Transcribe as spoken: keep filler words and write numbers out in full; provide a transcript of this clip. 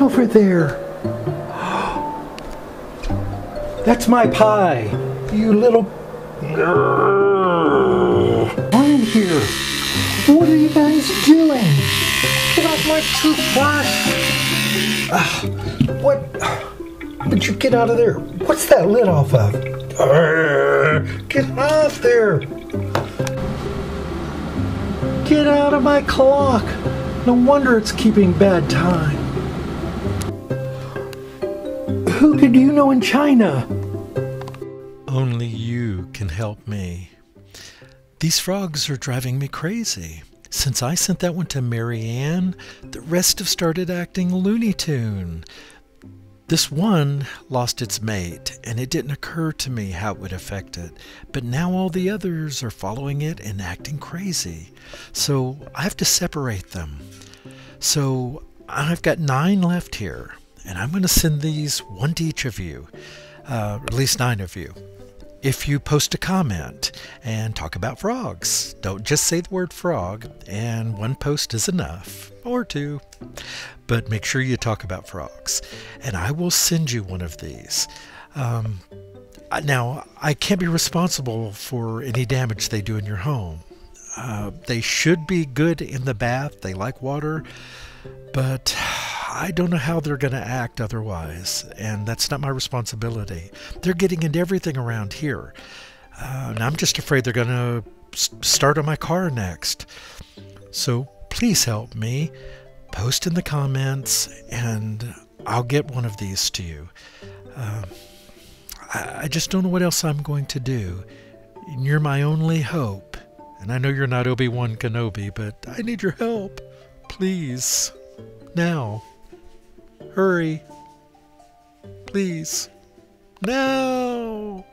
that over there? That's my pie, you little... I'm here. What are you guys doing? Get off my toothbrush! Uh, what? Would you get out of there? What's that lid off of? Get off there! Get out of my clock! No wonder it's keeping bad time. Who could you know in China? Only you can help me. These frogs are driving me crazy. Since I sent that one to Mary Ann, the rest have started acting Looney Tune. This one lost its mate, and it didn't occur to me how it would affect it. But now all the others are following it and acting crazy. So I have to separate them. So I've got nine left here, and I'm going to send these one to each of you, uh, at least nine of you. If you post a comment and talk about frogs, don't just say the word frog, and one post is enough, or two, but make sure you talk about frogs, and I will send you one of these. Um, now, I can't be responsible for any damage they do in your home. Uh, they should be good in the bath, they like water, but I don't know how they're going to act otherwise, and that's not my responsibility. They're getting into everything around here, uh, and I'm just afraid they're going to start on my car next. So please help me. Post in the comments, and I'll get one of these to you. Uh, I, I just don't know what else I'm going to do. You're my only hope, and I know you're not Obi-Wan Kenobi, but I need your help. Please. Now. Hurry. Please. Now.